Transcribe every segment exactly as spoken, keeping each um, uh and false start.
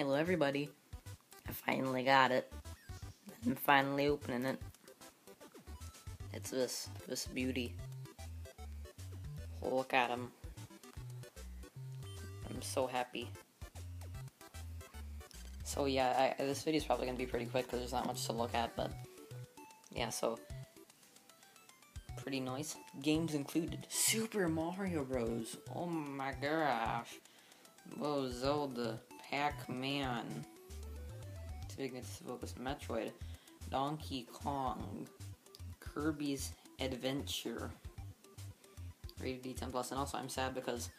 Hello everybody, I finally got it. I'm finally opening it. It's this, this beauty. Look at him. I'm so happy. So yeah, I, this video's probably gonna be pretty quick because there's not much to look at, but yeah, so pretty nice. Games included. Super Mario Bros. Oh my gosh. Whoa, Zelda. Pac Man. Focus Metroid. Donkey Kong. Kirby's Adventure. Rated D ten plus. And also, I'm sad because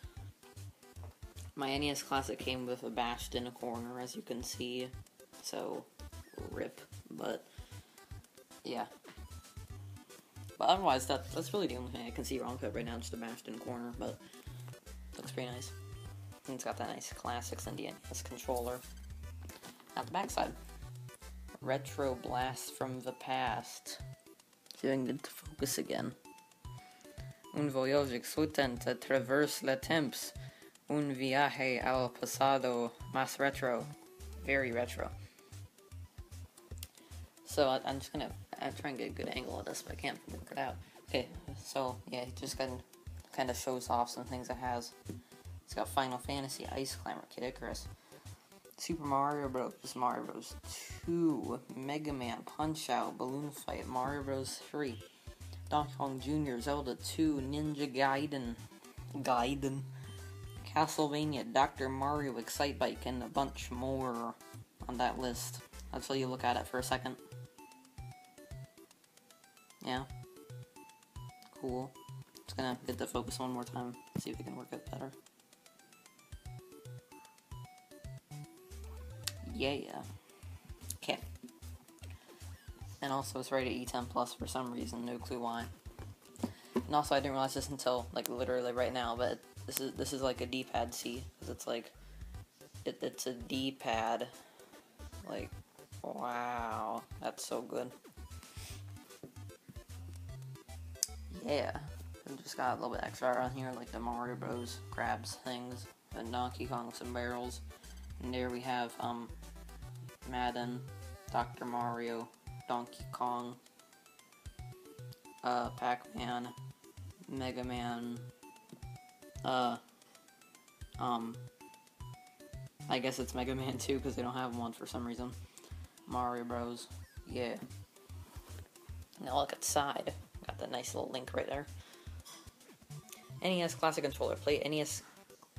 my N E S Classic came with a bashed in a corner, as you can see. So, rip. But, yeah. But otherwise, that, that's really the only thing I can see wrong with it right now, just a bashed in a corner. But, looks pretty nice. And it's got that nice classic N E S controller. At the backside, retro blast from the past. See if I can get to focus again. Un voyage exultante traverse le temps. Un viaje al pasado más retro. Very retro. So I, I'm just gonna I try and get a good angle of this, but I can't figure it out. Okay, so yeah, it just kind of, kind of shows off some things it has. It's got Final Fantasy, Ice Climber, Kid Icarus, Super Mario Bros, Mario Bros two, Mega Man, Punch-Out, Balloon Fight, Mario Bros three, Donkey Kong Junior, Zelda two, Ninja Gaiden, Gaiden, Castlevania, Doctor Mario, Excitebike, and a bunch more on that list. That's how you look at it for a second. Yeah. Cool. Just gonna get the focus one more time, see if we can work it better. Yeah. Okay. And also, it's rated E ten plus for some reason. No clue why. And also, I didn't realize this until like literally right now. But this is this is like a D-pad C, because it's like it, it's a D-pad. Like, wow, that's so good. Yeah. I've just got a little bit extra on here, like the Mario Bros. Crabs things, and Donkey Kong some barrels. And there we have um, Madden, Doctor Mario, Donkey Kong, uh, Pac-Man, Mega Man, uh, um, I guess it's Mega Man two because they don't have one for some reason, Mario Bros, yeah. Now look at the side, got that nice little link right there. N E S Classic Controller, play N E S...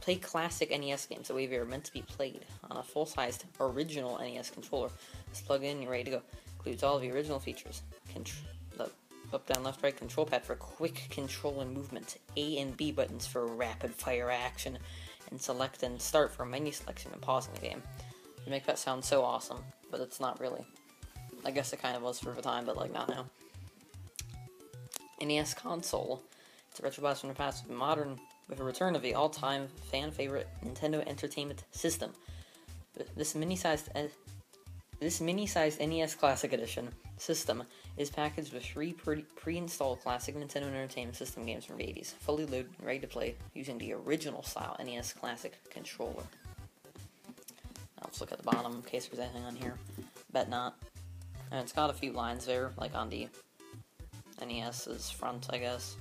Play classic N E S games the way they were meant to be played on a full-sized original N E S controller. Just plug in, you're ready to go. Includes all of the original features. Contr the up, down, left, right control pad for quick control and movement. A and B buttons for rapid-fire action. And select and start for menu selection and pausing the game. They make that sound so awesome, but it's not really. I guess it kind of was for the time, but like not now. N E S console. It's a retro blast from the past with modern... with a return of the all-time fan-favorite Nintendo Entertainment System. This mini-sized this mini-sized N E S Classic Edition system is packaged with three pre-installed classic Nintendo Entertainment System games from the eighties, fully loaded and ready to play using the original-style N E S Classic controller. Now let's look at the bottom in case there's anything on here. Bet not. And it's got a few lines there, like on the NES's front, I guess.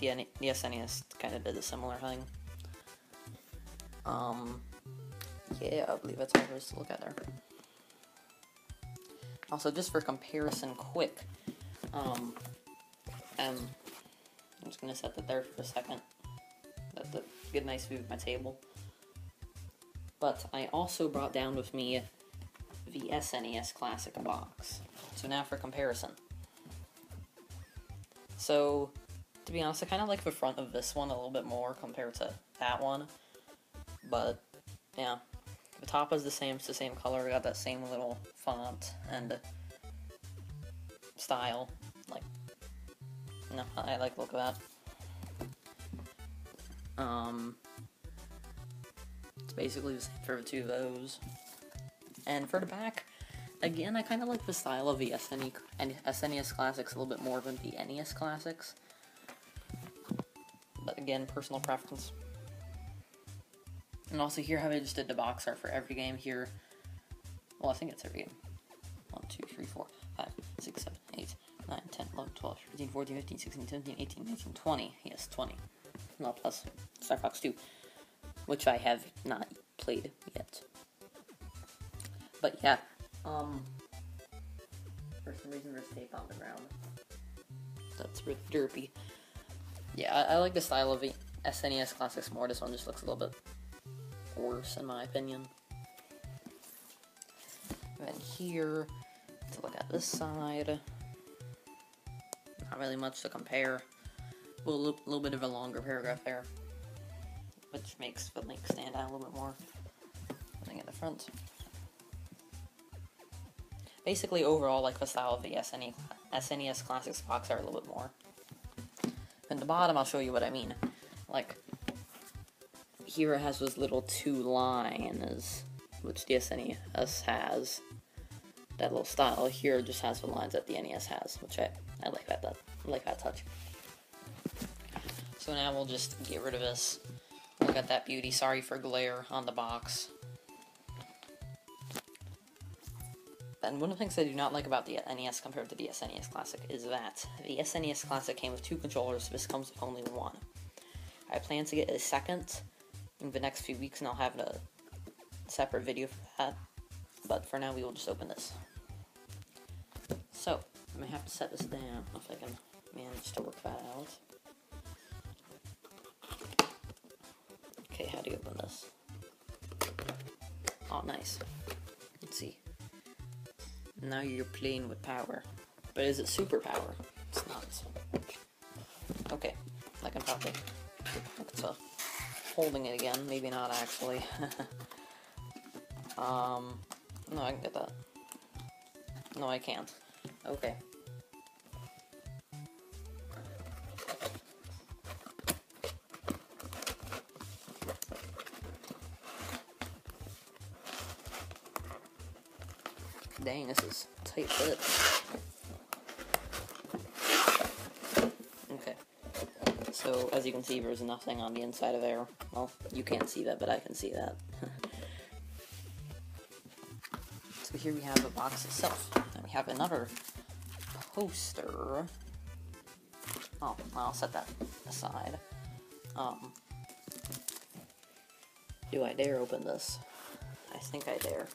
The S N E S kind of did a similar thing. Um, yeah, I believe that's all there is to look at there. Also, just for comparison quick, um, um, I'm just going to set that there for a second. That's a good nice view of my table. But I also brought down with me the S N E S Classic box. So now for comparison. So... to be honest, I kind of like the front of this one a little bit more compared to that one, but yeah, the top is the same, it's the same color, we got that same little font and style, like, no, I like the look of that. Um, it's basically the same for the two of those, and for the back, again, I kind of like the style of the S N E S Classics a little bit more than the N E S Classics. Again, personal preference. And also here how they just did the box art for every game here. Well, I think it's every game. one, two, three, four, five, six, seven, eight, nine, ten, eleven, twelve, thirteen, fourteen, fifteen, sixteen, seventeen, eighteen, nineteen, twenty. Yes, twenty. Not plus Star Fox two, which I have not played yet. But yeah, um, for some reason there's tape on the ground. That's really derpy. Yeah, I, I like the style of the S N E S Classics more. This one just looks a little bit worse in my opinion. And then here, to look at this side, not really much to compare. A little, little bit of a longer paragraph there, which makes the link stand out a little bit more. Looking at the front. Basically, overall, like the style of the S N E S Classics box art a little bit more. In the bottom, I'll show you what I mean. Like, here it has those little two lines, which the S N E S has. That little style here just has the lines that the N E S has, which I, I like that, that I like that touch. So now we'll just get rid of this. Look at that beauty. Sorry for glare on the box. And one of the things I do not like about the N E S compared to the S N E S Classic is that the S N E S Classic came with two controllers. This comes with only one. I plan to get a second in the next few weeks, and I'll have a separate video for that. But for now, we will just open this. So, I'm gonna have to set this down if I can manage to work that out. Okay, how do you open this? Oh, nice. Let's see. Now you're playing with power. But is it superpower? It's not. Okay, I can probably. Look, it's uh, holding it again. Maybe not actually. Um, no, I can get that. No, I can't. Okay. Dang, this is tight fit. Okay. So, as you can see, there's nothing on the inside of there. Well, you can't see that, but I can see that. So here we have the box itself. And we have another poster. Oh, I'll set that aside. Um, do I dare open this? I think I dare.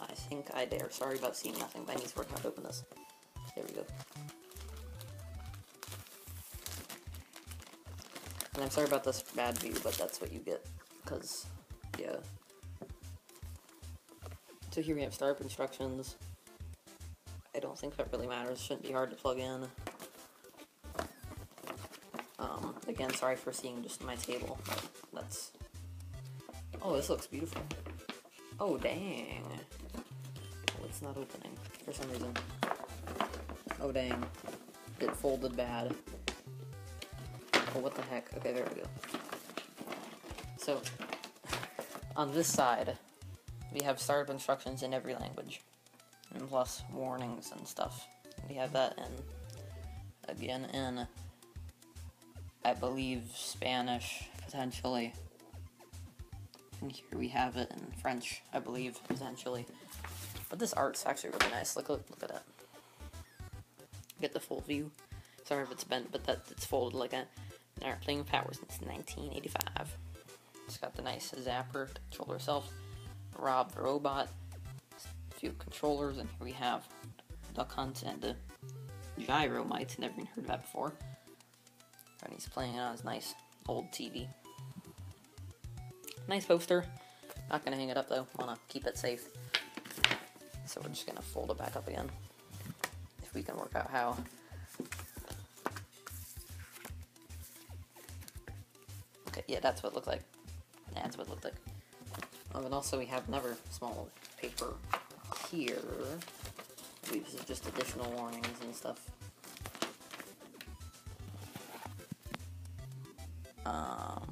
I think I dare. Sorry about seeing nothing, but I need to work out to open this. There we go. And I'm sorry about this bad view, but that's what you get. Because, yeah. So here we have startup instructions. I don't think that really matters. Shouldn't be hard to plug in. Um, again, sorry for seeing just my table. That's... Oh, this looks beautiful. Oh, dang. It's not opening for some reason. Oh dang. It folded bad. Oh, what the heck? Okay, there we go. So, on this side, we have startup instructions in every language. And plus warnings and stuff. We have that in, again, in, I believe, Spanish, potentially. And here we have it in French, I believe, potentially. But this art's actually really nice. Look, look, look at that. Get the full view. Sorry if it's bent, but that it's folded like a, an art playing power since nineteen eighty-five. It's got the nice zapper to control herself. Rob the robot. A few controllers, and here we have Duck Hunt and the Gyromite. Never even heard of that before. And he's playing it on his nice old T V. Nice poster. Not gonna hang it up though. Wanna keep it safe. So we're just going to fold it back up again, if we can work out how. Okay, yeah, that's what it looked like. That's what it looked like. Um, and also we have another small paper here. I believe this is just additional warnings and stuff. Um...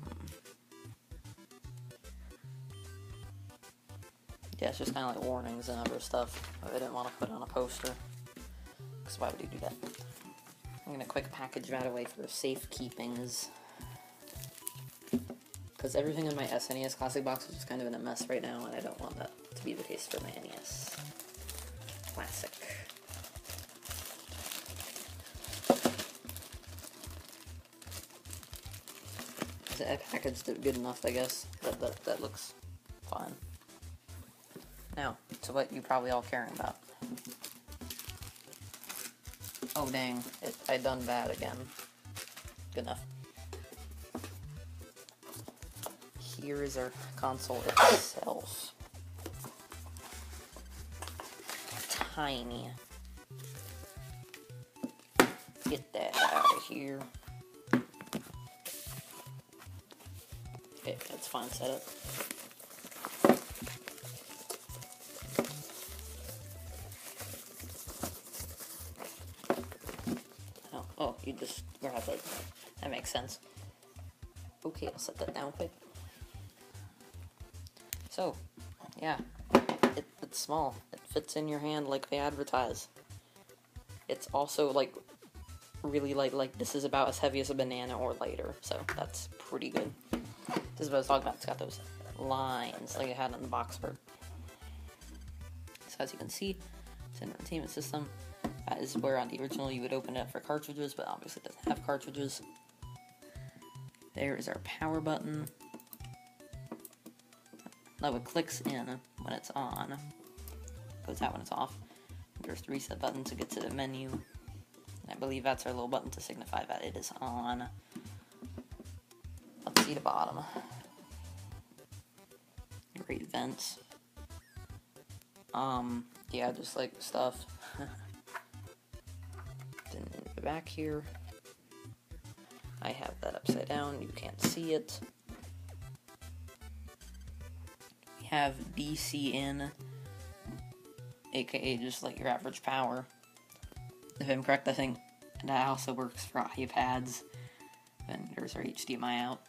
Yeah, it's just kind of like warnings and other stuff I didn't want to put on a poster. Because why would you do that? I'm going to quick package that away for safekeepings. because everything in my S N E S Classic box is just kind of in a mess right now, and I don't want that to be the case for my N E S Classic. I packaged it good enough, I guess. That, that, that looks fine. Now, to what you probably all caring about. Oh dang, it, I done bad again. Good enough. Here is our console itself. Tiny. Get that out of here. Okay, that's fine setup. Oh, oh, you just grab it. That makes sense. Okay, I'll set that down quick. So, yeah, it, it's small. It fits in your hand like they advertise. It's also like really light. Like this is about as heavy as a banana or lighter. So that's pretty good. This is what I was talking about. It's got those lines like I had on the box art. So as you can see, it's an entertainment system. That is where on the original you would open it up for cartridges, but obviously it doesn't have cartridges. There is our power button. No, it clicks in when it's on. Goes out when it's off. There's the reset button to get to the menu. And I believe that's our little button to signify that it is on. Let's see the bottom. Great vents. Um, yeah, just like stuff. Then back here. I have that upside down. You can't see it. We have D C N, aka just like your average power. If I'm correct, I think that also works for iPads. And there's our H D M I out.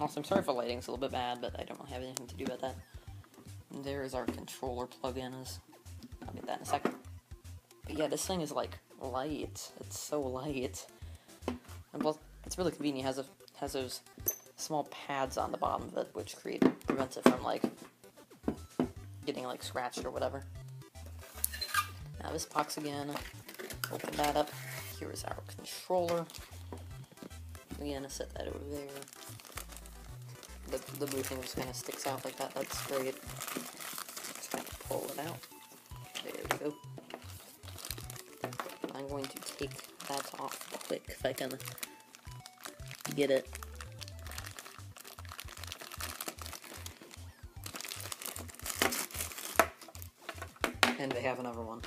Also, I'm sorry if the lighting's a little bit bad, but I don't really have anything to do about that. And there's our controller plug-ins. I'll get that in a second. But yeah, this thing is like light. It's so light. And plus, it's really convenient. It has, a, has those small pads on the bottom of it, which create, prevents it from like getting like scratched or whatever. Now this box again. Open that up. Here is our controller. We're gonna set that over there. The, the blue thing just kind of sticks out like that. That's great. Just kind of pull it out. There we go. I'm going to take that off quick if I can get it. And they have another one.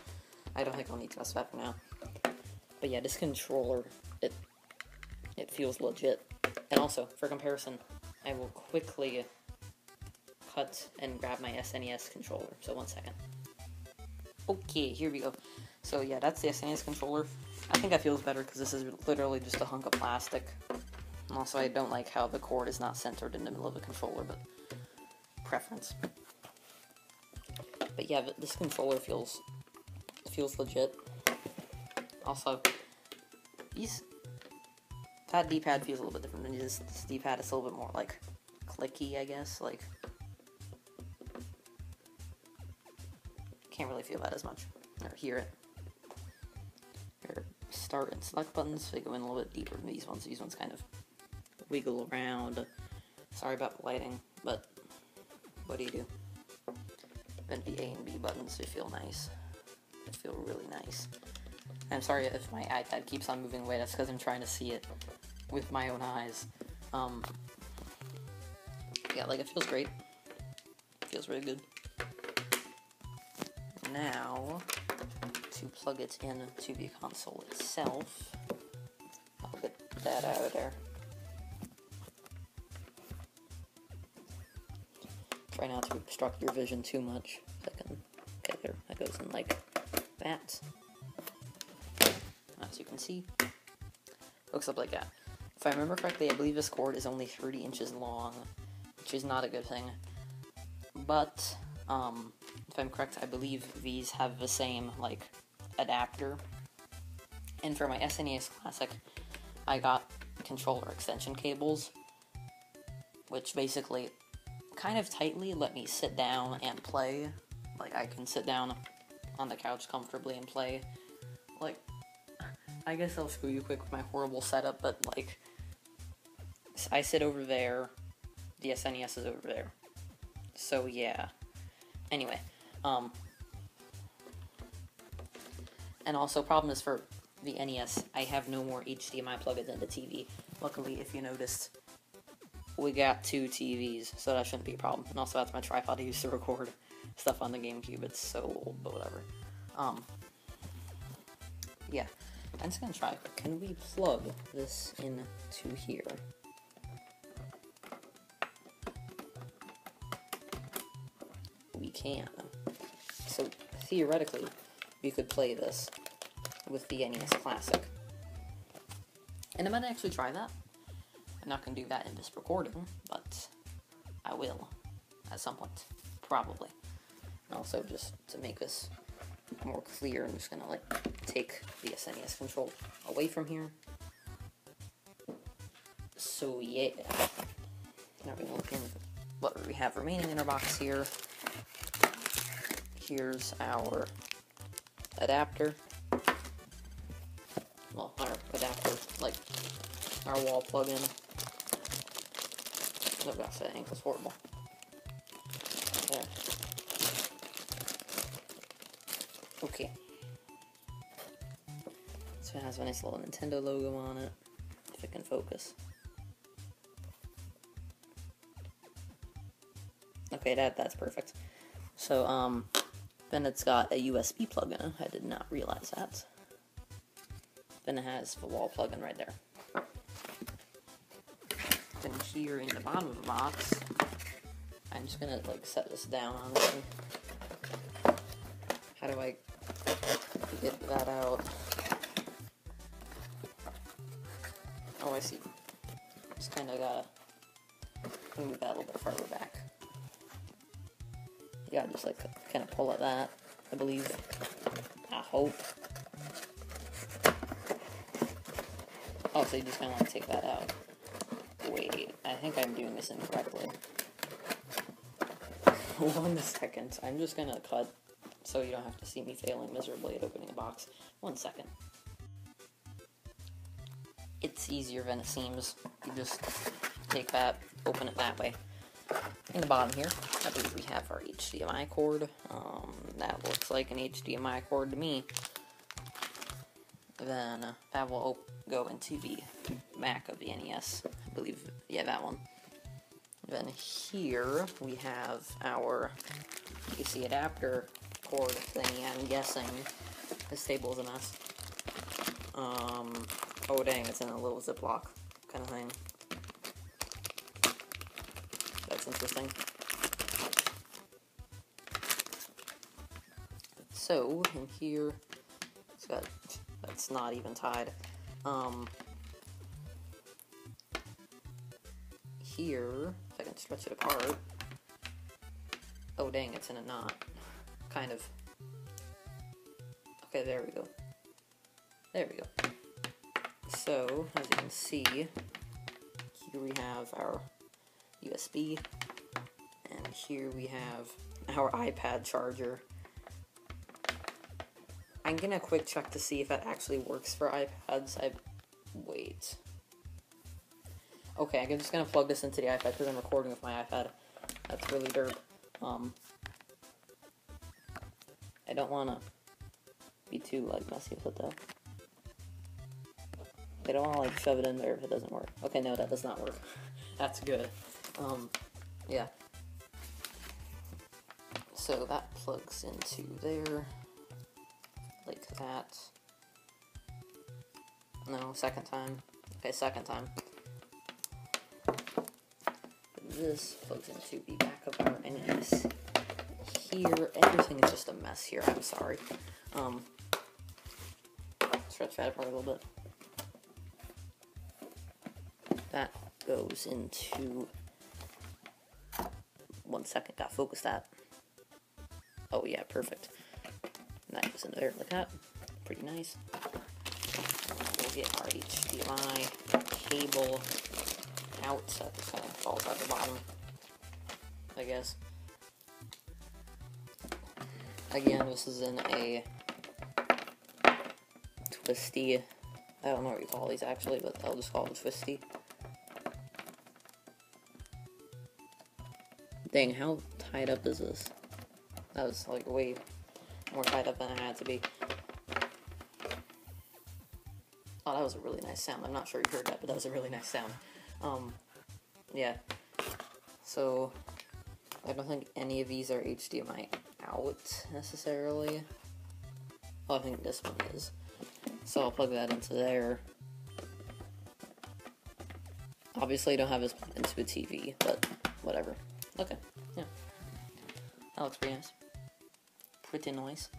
I don't think I'll need to mess that for now. But yeah, this controller, it it feels legit. And also, for comparison, I will quickly cut and grab my S N E S controller. So one second. Okay, here we go. So yeah, that's the S N E S controller. I think that feels better because this is literally just a hunk of plastic. And also, I don't like how the cord is not centered in the middle of the controller, but preference. But yeah, this controller feels... feels legit. Also, these, that D-pad feels a little bit different than this, this D-pad. It's a little bit more like clicky, I guess. Like, can't really feel that as much or hear it. Your start and select buttons, they go in a little bit deeper than these ones. These ones kind of wiggle around. Sorry about the lighting, but what do you do? Then the A and B buttons, they feel nice. Feel really nice. I'm sorry if my iPad keeps on moving away. That's because I'm trying to see it with my own eyes. Um, yeah, like it feels great. It feels really good. Now, to plug it in to the console itself, I'll get that out of there. Try not to obstruct your vision too much. If I can, okay, there. That goes in like. That, as you can see, hooks up like that. If I remember correctly, I believe this cord is only thirty inches long, which is not a good thing. But um, if I'm correct, I believe these have the same like adapter. And for my S N E S Classic, I got controller extension cables, which basically kind of tightly let me sit down and play. Like, I can sit down on the couch comfortably and play. Like, I guess I'll screw you quick with my horrible setup, but like, I sit over there, the S N E S is over there. So yeah. Anyway, um, and also problem is for the N E S, I have no more H D M I plug-ins in the T V. Luckily, if you noticed, we got two T Vs, so that shouldn't be a problem. And also that's my tripod I used to record stuff on the GameCube. It's so old, but whatever. Um, yeah, I'm just gonna try. Can we plug this into here? We can. So theoretically, we could play this with the N E S Classic. And I might actually try that. I'm not gonna do that in this recording, but I will at some point, probably. And also, just to make this more clear, I'm just gonna like take the S N E S control away from here. So yeah, now we're gonna look into what we have remaining in our box here. Here's our adapter. Well, our adapter, like our wall plug-in. Oh gosh, that ankle's horrible. There. Okay. So it has a nice little Nintendo logo on it, if it can focus. Okay, that that's perfect. So um, then it's got a U S B plug-in. I did not realize that. Then it has the wall plug-in right there. Then here in the bottom of the box, I'm just gonna like set this down, honestly. How do I get that out? Oh, I see. Just kind of gotta move that a little bit further back. Yeah, just like kind of pull at that, I believe. I hope. Oh, so you just kind of like take that out. Wait, I think I'm doing this incorrectly. One second, I'm just gonna cut so you don't have to see me failing miserably at opening a box. One second. It's easier than it seems. You just take that, open it that way. In the bottom here, I believe we have our H D M I cord. Um, that looks like an H D M I cord to me. Then uh, that will open. Go into the back of the N E S, I believe, yeah, that one. Then here we have our A C adapter cord thingy. I'm guessing this table is a mess. Um, oh dang, it's in a little Ziploc kind of thing. That's interesting. So, in here, it's got, that's not even tied. Um, here, if I can stretch it apart, oh dang, it's in a knot, kind of, okay, there we go, there we go, so, as you can see, here we have our U S B, and here we have our iPad charger. I'm gonna quick check to see if that actually works for iPads. I wait. Okay, I'm just gonna plug this into the iPad because I'm recording with my iPad. That's really derp. Um, I don't wanna be too like messy with it though. I don't wanna like shove it in there if it doesn't work. Okay, no, that does not work. That's good. Um, yeah. So that plugs into there. Like that. No, second time. Okay, second time. This plugs into the back of our N E S. Here, everything is just a mess here. I'm sorry. Um, stretch that apart a little bit. That goes into. One second, gotta focus that. Oh yeah, perfect. That goes in there like that. Pretty nice. We'll get our H D M I cable out, so it kind of falls out the bottom, I guess. Again, this is in a twisty, I don't know what you call these actually, but I'll just call it twisty. Dang, how tied up is this? That was like way more tied up than I had to be. Oh, that was a really nice sound. I'm not sure you heard that, but that was a really nice sound. Um, yeah. So, I don't think any of these are H D M I out, necessarily. Oh, I think this one is. So I'll plug that into there. Obviously, I don't have this plugged into a T V, but whatever. Okay, yeah. That looks pretty nice. Pretty nice.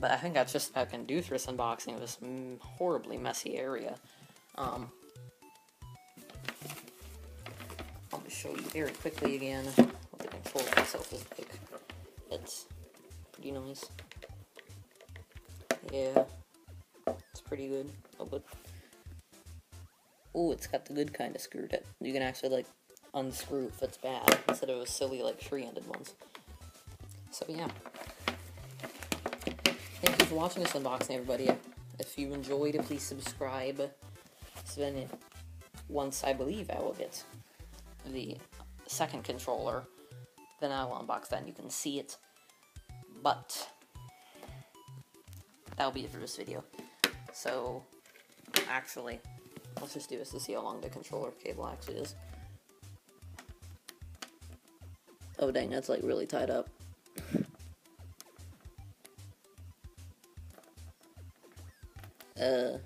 But I think that's just what I can do through this unboxing of this horribly messy area. Um, I'll just show you very quickly again what the control itself is like. It's pretty nice. Yeah, it's pretty good. Oh, but ooh, it's got the good kind of screw that you can actually like unscrew if it's bad instead of a silly like three-ended ones. So yeah. Thank you for watching this unboxing, everybody. If you enjoyed it, please subscribe. So then, it, once I believe I will get the second controller, then I will unbox that and you can see it. But that'll be it for this video. So, actually, let's just do this to see how long the controller cable actually is. Oh dang, that's like really tied up. Uh,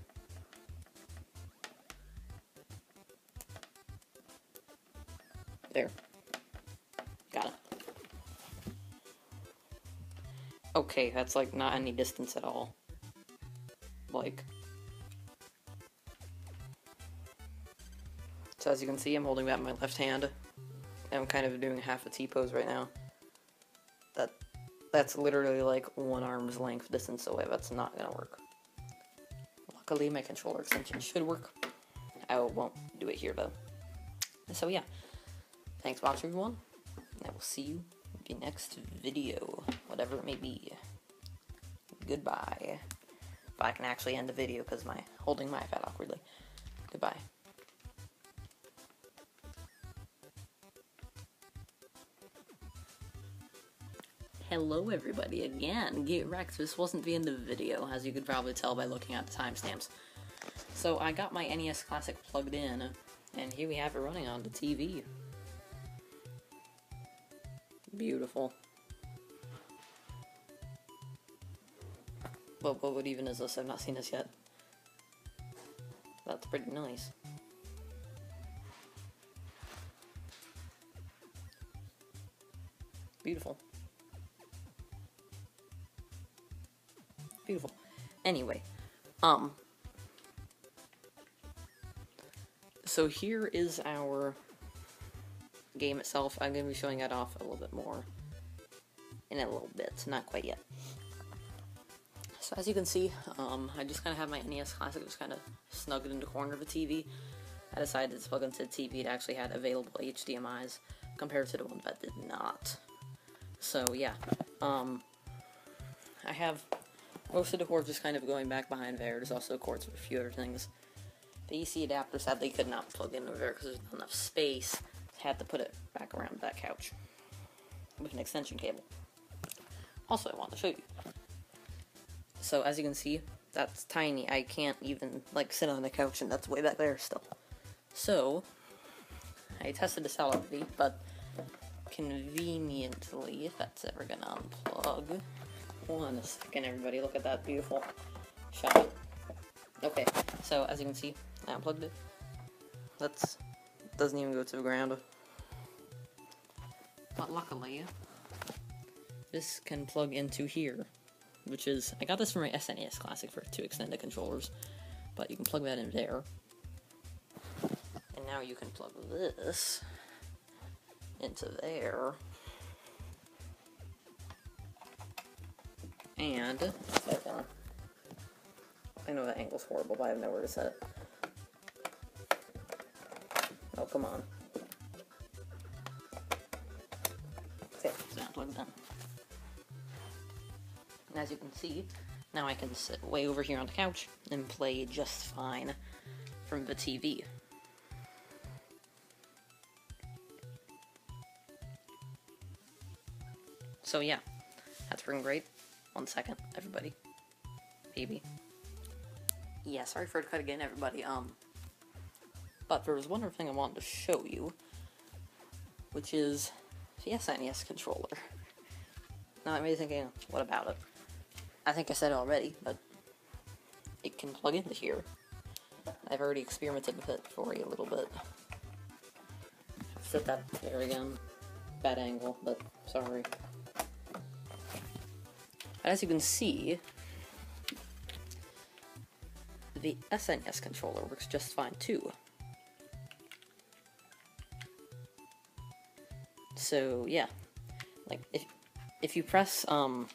there. Got it. Okay, that's like not any distance at all. Like. So as you can see, I'm holding that in my left hand. And I'm kind of doing half a T-pose right now. That, that's literally like one arm's length distance away. That's not gonna work. Luckily, my controller extension should work. I won't do it here, though. So, yeah. Thanks for watching, everyone. And I will see you in the next video, whatever it may be. Goodbye. If I can actually end the video, because my holding my iPad awkwardly. Goodbye. Hello everybody again, Get Rex. This wasn't the end of the video, as you could probably tell by looking at the timestamps. So I got my N E S Classic plugged in, and here we have it running on the T V. Beautiful. Well, what, what even is this? I've not seen this yet. That's pretty nice. Beautiful. Beautiful. Anyway, um, so here is our game itself. I'm going to be showing that off a little bit more in a little bit, not quite yet. So as you can see, um, I just kind of have my N E S Classic just kind of snugged in the corner of the T V. I decided to plug into the T V that actually had available H D M Is compared to the one that did not. So yeah, um, I have most of the cords just kind of going back behind there. There's also cords with a few other things. The E C adapter sadly could not plug in over there because there's not enough space. I had to put it back around that couch with an extension cable. Also, I want to show you. So as you can see, that's tiny. I can't even like sit on the couch, and that's way back there still. So I tested this out already, but conveniently, if that's ever gonna unplug. Hold on a second, everybody. Look at that beautiful shot. Okay, so as you can see, I unplugged it. That's doesn't even go to the ground. But luckily, this can plug into here, which is I got this from my S N E S Classic for two extended controllers, but you can plug that in there, and now you can plug this into there. And I know that angle's horrible, but I have nowhere to set it. Oh, come on. Okay, so now plug that. And as you can see, now I can sit way over here on the couch and play just fine from the T V. So yeah, that's freaking great. One second, everybody. Baby. Yeah, sorry for the cut again, everybody. Um, but there was one other thing I wanted to show you, which is the S N E S controller. Now, I may be thinking, what about it? I think I said it already, but it can plug into here. I've already experimented with it for you a little bit. Set that there again. Bad angle, but sorry. As you can see, the S N E S controller works just fine too. So yeah, like if if you press um,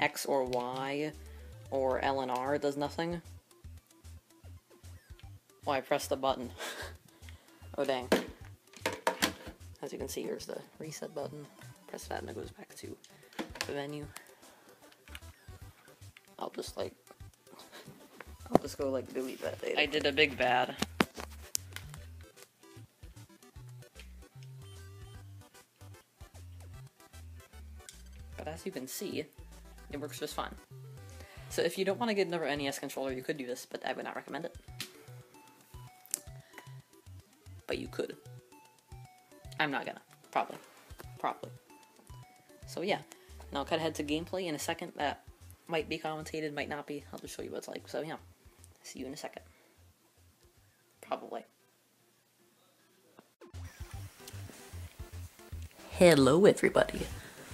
X or Y or L and R, it does nothing. Oh, I pressed the button. Oh dang! As you can see, here's the reset button. Press that, and it goes back to the menu. I'll just like, I'll just go like delete that data. I did a big bad. But as you can see, it works just fine. So if you don't want to get another N E S controller, you could do this, but I would not recommend it. But you could. I'm not gonna. Probably. Probably. So yeah. Now I'll cut ahead to gameplay in a second. That might be commentated, might not be. I'll just show you what it's like. So yeah, see you in a second. Probably. Hello everybody.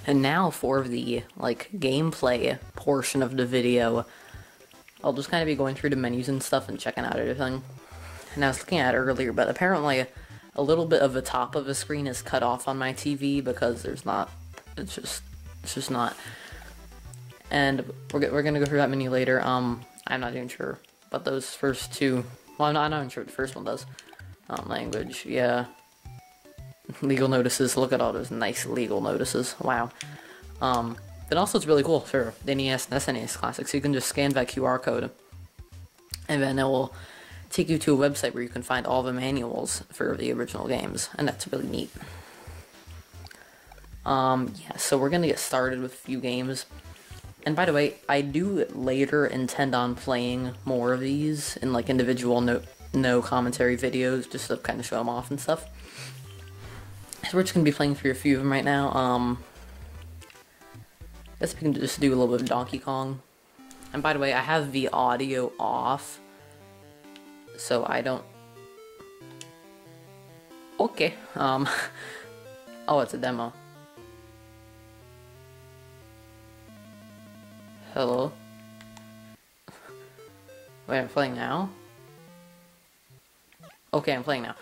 And now for the, like, gameplay portion of the video. I'll just kind of be going through the menus and stuff and checking out everything. And I was looking at it earlier, but apparently a little bit of the top of the screen is cut off on my T V because there's not, it's just, it's just not. And we're, we're gonna go through that menu later. Um, I'm not even sure, but those first two, well, I'm not, I'm not even sure what the first one does. Um, language, yeah. Legal notices, look at all those nice legal notices, wow. Um, then also it's really cool for the N E S and S N E S Classic, so you can just scan that Q R code, and then it will take you to a website where you can find all the manuals for the original games, and that's really neat. Um, yeah, so we're gonna get started with a few games. And by the way, I do later intend on playing more of these in like individual no, no commentary videos, just to kind of show them off and stuff. So we're just going to be playing through a few of them right now. Um, I guess we can just do a little bit of Donkey Kong. And by the way, I have the audio off, so I don't... Okay. Um, oh, it's a demo. Hello? Wait, I'm playing now? Okay, I'm playing now.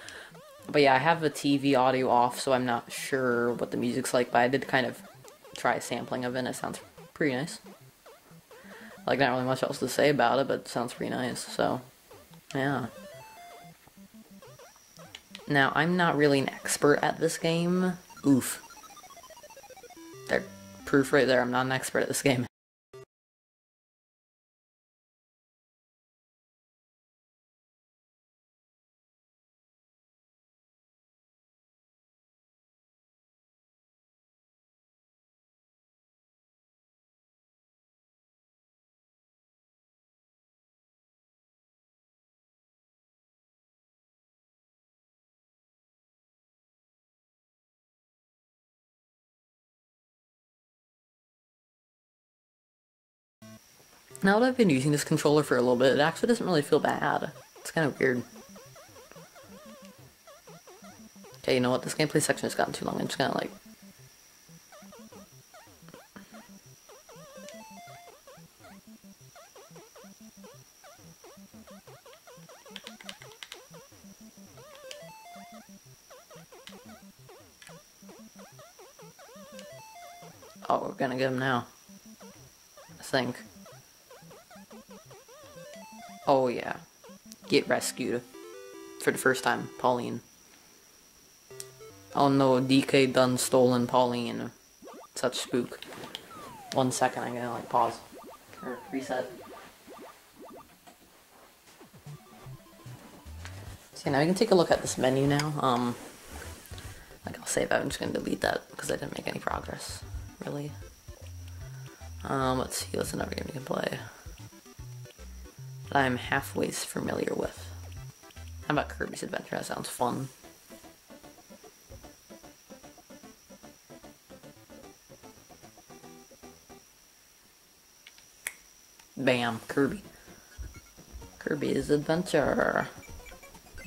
But yeah, I have the T V audio off, so I'm not sure what the music's like, but I did kind of try a sampling of it, and it sounds pretty nice. Like, not really much else to say about it, but it sounds pretty nice, so, yeah. Now, I'm not really an expert at this game. Oof. There, proof right there, I'm not an expert at this game. Now that I've been using this controller for a little bit, it actually doesn't really feel bad. It's kind of weird. Okay, you know what? This gameplay section has gotten too long. I'm just gonna, like... Oh, we're gonna get him now. I think. Oh yeah. Get rescued. For the first time, Pauline. Oh no, D K done stolen Pauline. Such spook. One second, I'm gonna like pause. Or reset. So now we can take a look at this menu now. Um, like I'll save that, I'm just gonna delete that because I didn't make any progress, really. Um, let's see, what's another game we can play that I'm halfway familiar with. How about Kirby's Adventure? That sounds fun. Bam, Kirby. Kirby's Adventure.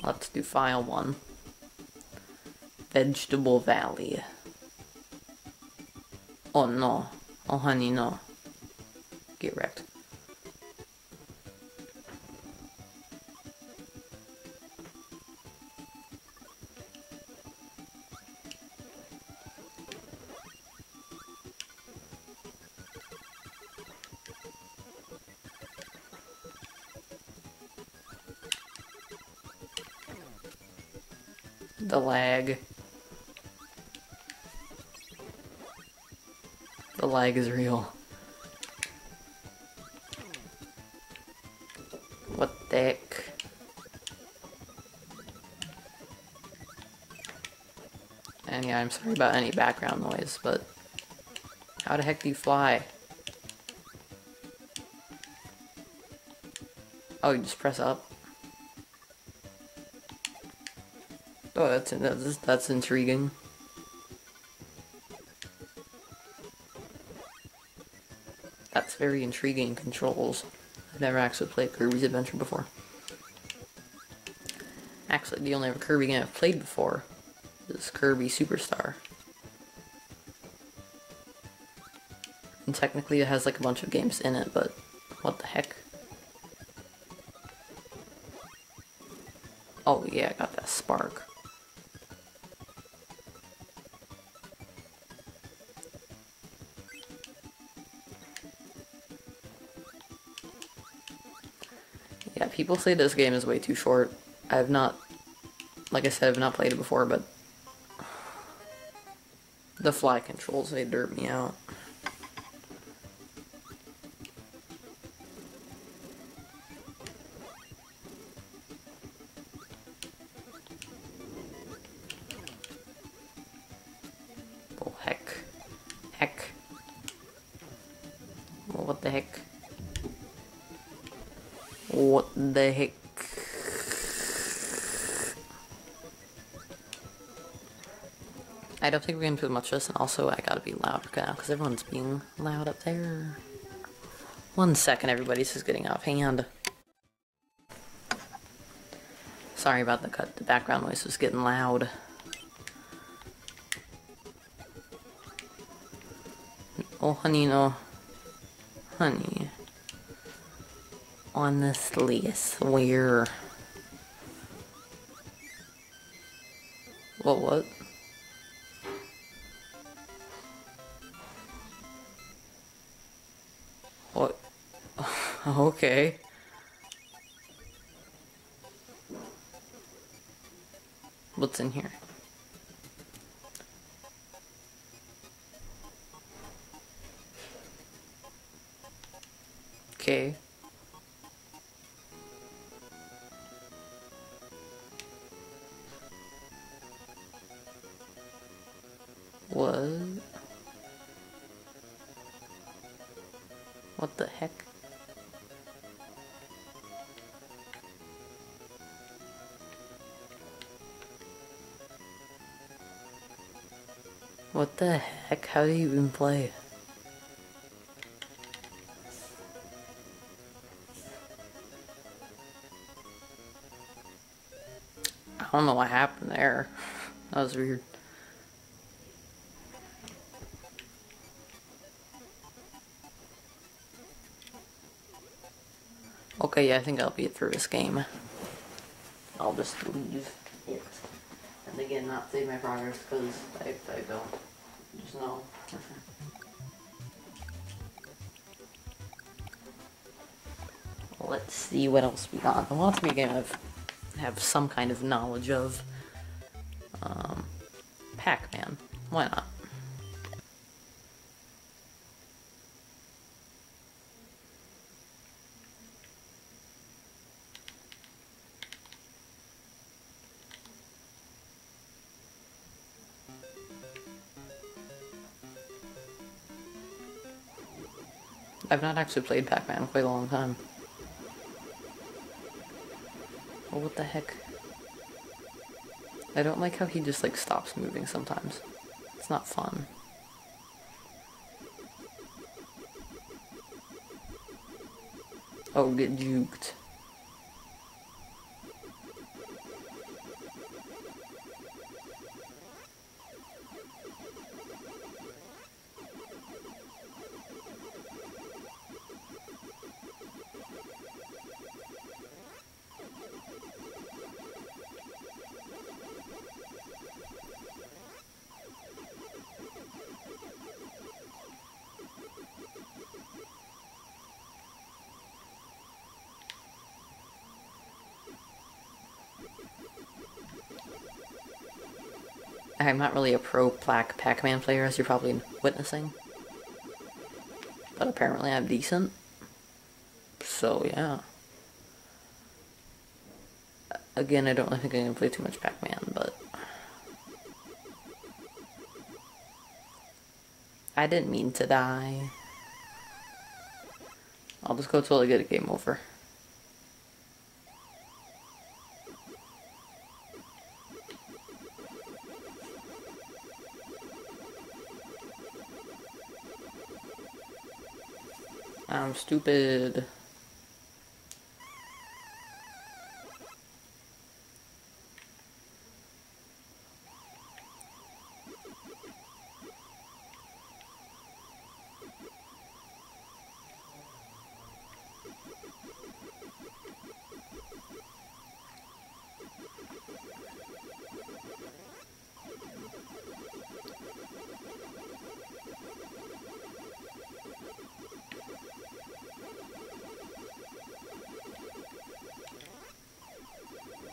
Let's do file one. Vegetable Valley. Oh no. Oh honey, no. Get wrecked. The lag. The lag is real. What the heck? And yeah, I'm sorry about any background noise, but how the heck do you fly? Oh, you just press up. Oh, that's, that's, that's intriguing. That's very intriguing controls. I've never actually played Kirby's Adventure before. Actually, the only Kirby game I've played before is Kirby Superstar. And technically it has like a bunch of games in it, but what the heck? Oh yeah, I got that spark. People say this game is way too short. I have not, like I said, I've not played it before, but the fly controls, they derp me out. Oh, heck. Heck. Well, what the heck? What the heck? I don't think we're gonna do much of this, and also I gotta be loud now because everyone's being loud up there. One second, everybody, this is getting off hand. Sorry about the cut, the background noise was getting loud. Oh honey, no. Honey. Honestly, I swear. What, what? What? Okay. What's in here? Okay. What? What the heck? What the heck? How do you even play? I don't know what happened there. That was weird. Okay, yeah, I think I'll be through this game. I'll just leave it. And again, not save my progress, because I, I don't. Just know. Oh, let's see what else we got. I want it to be a game I have some kind of knowledge of. Um, Pac Man. Why not? I've not actually played Pac Man in quite a long time. Oh, what the heck? I don't like how he just like stops moving sometimes. It's not fun. Oh, get juked. I'm not really a pro Pac-Man player, as you're probably witnessing, but apparently I'm decent, so yeah. Again, I don't really think I'm going to play too much Pac-Man, but... I didn't mean to die. I'll just go till I get a game over. I'm stupid.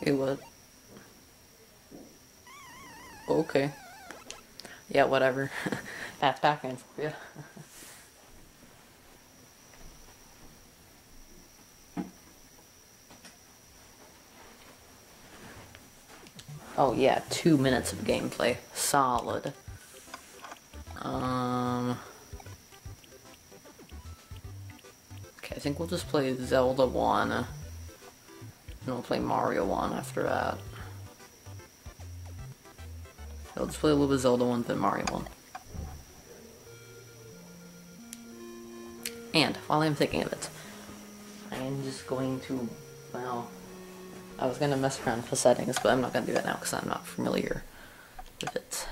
It was okay. Yeah, whatever. That's Pac-Man for you. Oh yeah, two minutes of gameplay, solid. Um. Okay, I think we'll just play Zelda one. And we'll play Mario one after that. I'll just play a little bit of Zelda one, then Mario one. And while I'm thinking of it, I am just going to, well, I was going to mess around with the settings, but I'm not going to do that now because I'm not familiar with it.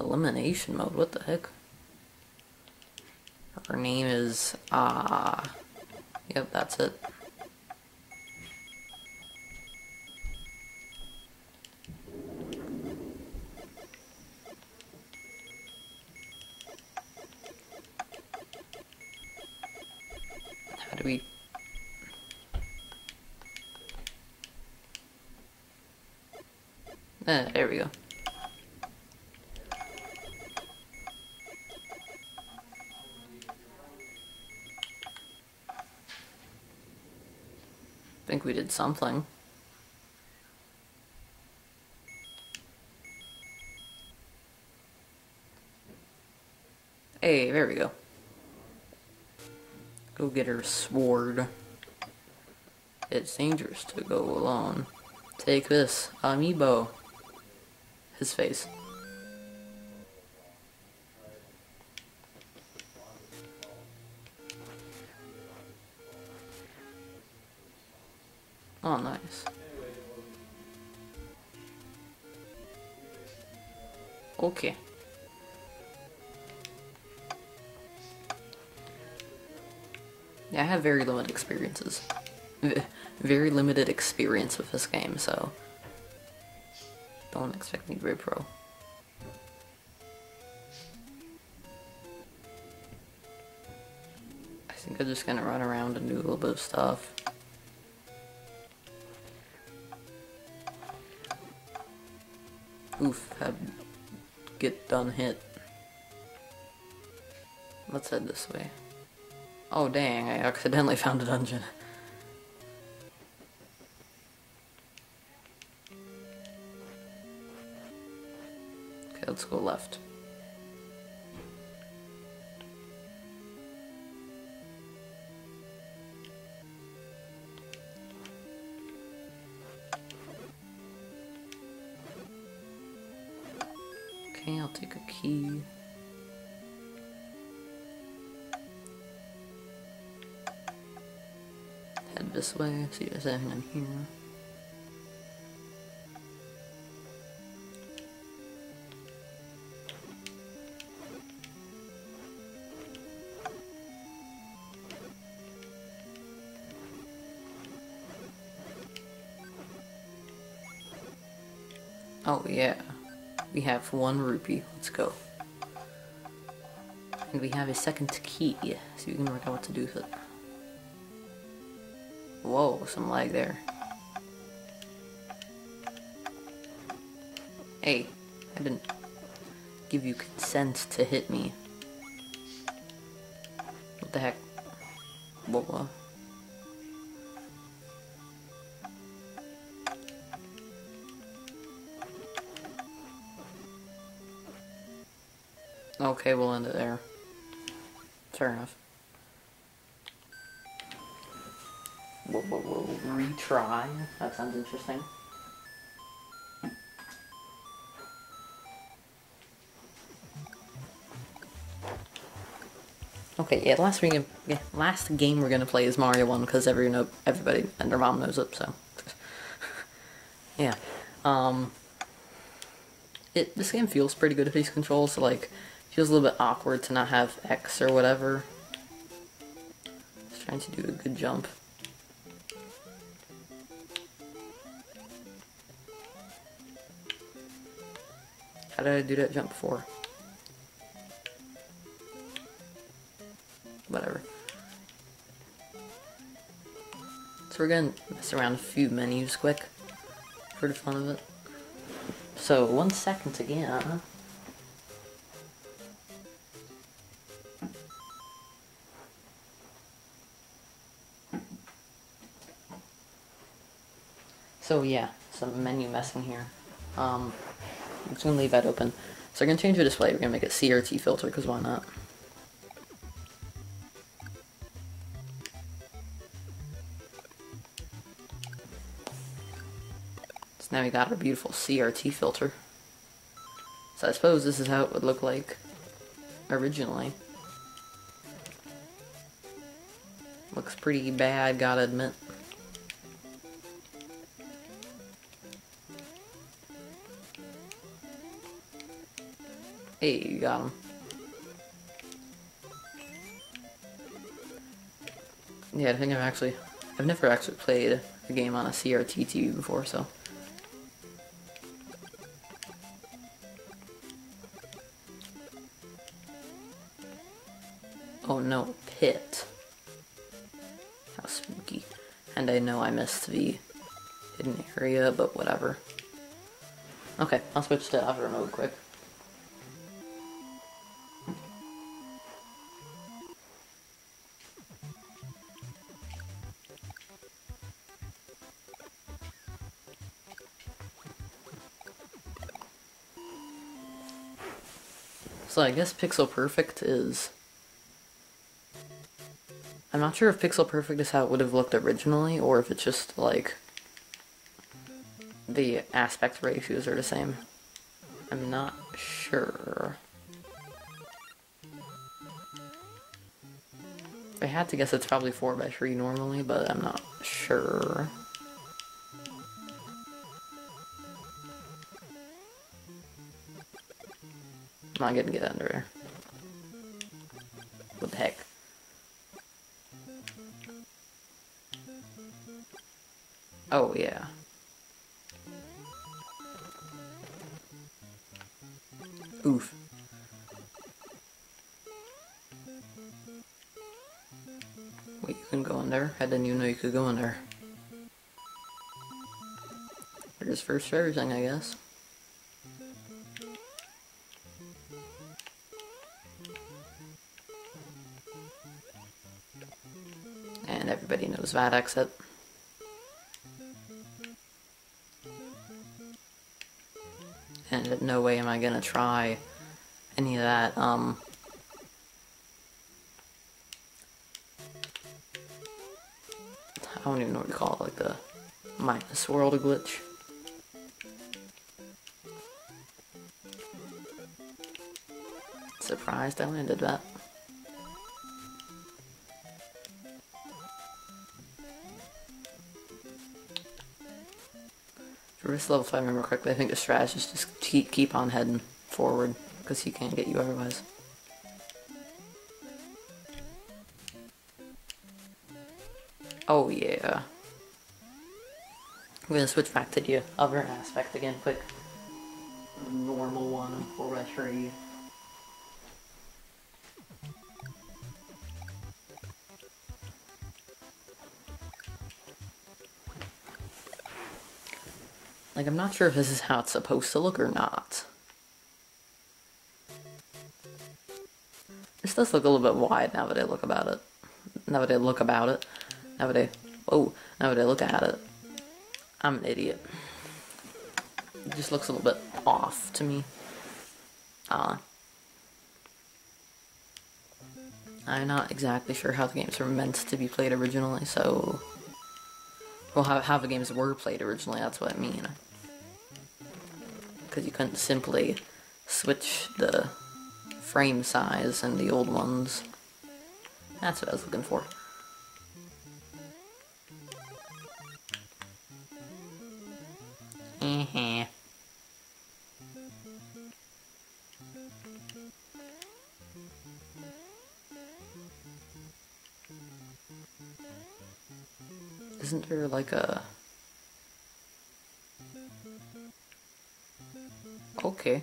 Elimination mode, what the heck? Her name is, ah, uh, yep, that's it. We... Uh, there we go. I think we did something. Hey, there we go. Go get her sword. It's dangerous to go alone. Take this, amiibo. His face. Oh, nice. Okay. Yeah, I have very limited experiences. Very limited experience with this game, so don't expect me to be a pro. I I think I'm just gonna run around and do a little bit of stuff. Oof, I'd get done hit. Let's head this way. Oh dang, I accidentally found a dungeon. Okay, let's go left. Okay, I'll take a key. Head this way, see if there's anything in here. Oh yeah, we have one rupee, let's go. And we have a second key, so we can work out what to do with it. Whoa, some lag there. Hey, I didn't give you consent to hit me. What the heck? Whoa, whoa. Okay, we'll end it there. Fair enough. Whoa, whoa, whoa. Retry? That sounds interesting. Okay, yeah, last, we're gonna, yeah, last game we're gonna play is Mario one, because every, no, everybody and their mom knows it, so... yeah. Um... It, this game feels pretty good with these controls, so like... feels a little bit awkward to not have X or whatever. Just trying to do a good jump. How did I do that jump before? Whatever. So we're gonna mess around a few menus quick for the fun of it. So one second again. So yeah, some menu messing here. Um, I'm just gonna leave that open. So we're gonna change the display. We're gonna make it C R T filter, because why not? So now we got our beautiful C R T filter. So I suppose this is how it would look like originally. Looks pretty bad, gotta admit. Hey, you got him. Yeah, I think I've actually... I've never actually played a game on a C R T T V before, so... Oh no, pit. How spooky. And I know I missed the hidden area, but whatever. Okay, I'll switch to other mode quick. So I guess Pixel Perfect is... I'm not sure if Pixel Perfect is how it would have looked originally, or if it's just, like, the aspect ratios are the same. I'm not sure. If I had to guess, it's probably four by three normally, but I'm not sure. I'm not gonna get under there. What the heck? Oh, yeah. Oof. couldn't go in there? How didn't you know you could go in there? I just first for everything, I guess. And everybody knows that exit. And in no way am I gonna try any of that, um... I don't even know what to call it, like the minus world glitch. Surprised I landed that. For this level, if I remember correctly, I think the strategy is just keep, keep on heading forward, because he can't get you otherwise. Oh yeah. I'm gonna switch back to the other aspect again, quick. The normal one for Retry. Like, I'm not sure if this is how it's supposed to look or not. This does look a little bit wide now that I look about it. Now that I look about it. Now that I... Oh, now that I look at it. I'm an idiot. It just looks a little bit off to me. Uh, I'm not exactly sure how the games are meant to be played originally, so... Well, how, how the games were played originally, that's what I mean. Because you couldn't simply switch the frame size in the old ones. That's what I was looking for. Mm-hmm. Isn't there like a... Okay.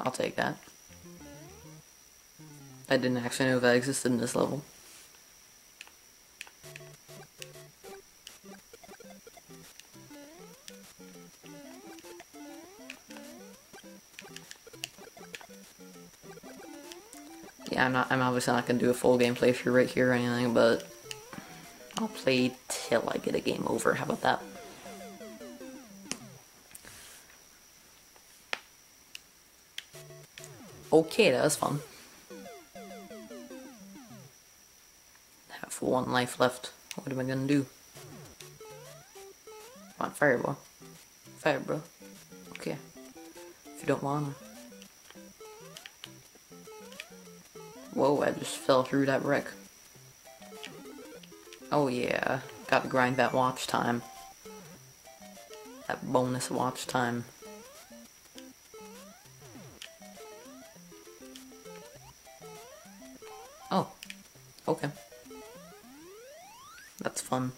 I'll take that. I didn't actually know that existed in this level. Yeah, I'm not. I'm obviously not gonna do a full game playthrough right here or anything, but I'll play till I get a game over. How about that? Okay, that was fun. One life left. What am I gonna do? Come on, fireball. Fire, bro. Okay. If you don't wanna. Whoa, I just fell through that wreck. Oh yeah. Gotta grind that watch time. That bonus watch time. Oh. Okay. That's fun.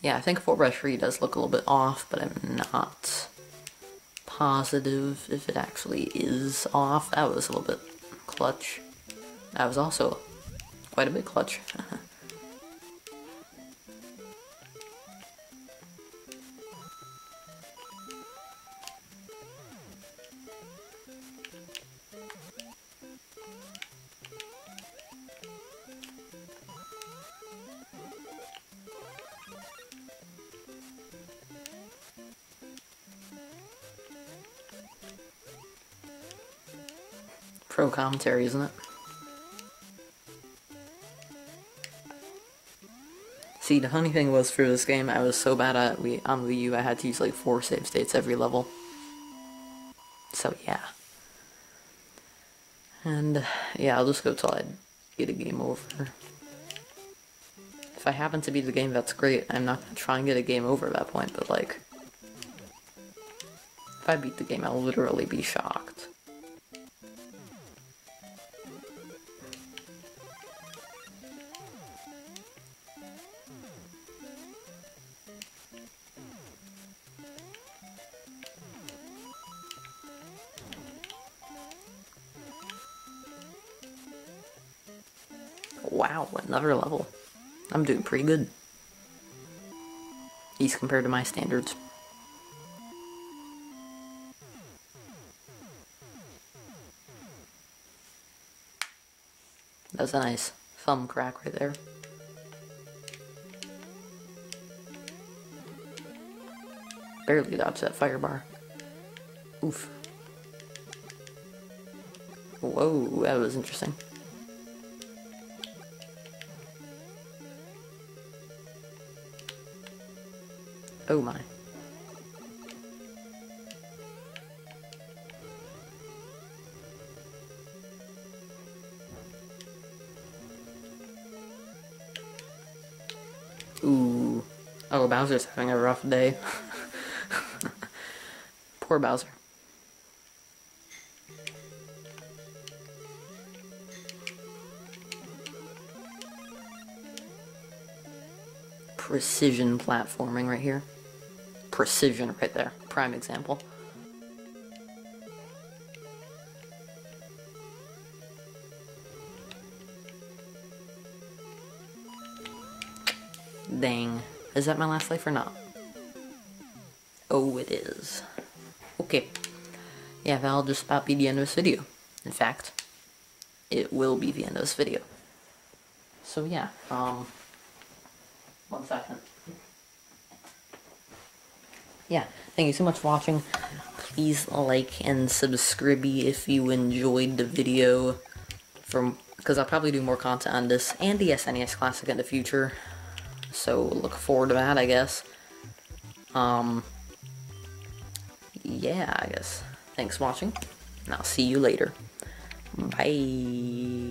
Yeah, I think four by three does look a little bit off, but I'm not positive if it actually is off. That was a little bit clutch. That was also quite a bit clutch. Pro commentary, isn't it? See, the funny thing was, for this game, I was so bad at it, we, on Wii U, I had to use like four save states every level. So, yeah. And, yeah, I'll just go till I get a game over. If I happen to beat the game, that's great. I'm not gonna try and get a game over at that point, but like... If I beat the game, I'll literally be shocked. Wow, another level. I'm doing pretty good. At least compared to my standards. That's a nice thumb crack right there. Barely dodged that fire bar. Oof. Whoa, that was interesting. Oh my. Ooh. Oh, Bowser's having a rough day. Poor Bowser. Precision platforming right here. Precision right there. Prime example. Dang. Is that my last life or not? Oh, it is. Okay. Yeah, that'll just about be the end of this video. In fact, it will be the end of this video. So yeah, um... one second. Yeah, thank you so much for watching. Please like and subscribe if you enjoyed the video, from because I'll probably do more content on this and the S N E S Classic in the future. So look forward to that, I guess. Um, yeah, I guess. Thanks for watching, and I'll see you later. Bye.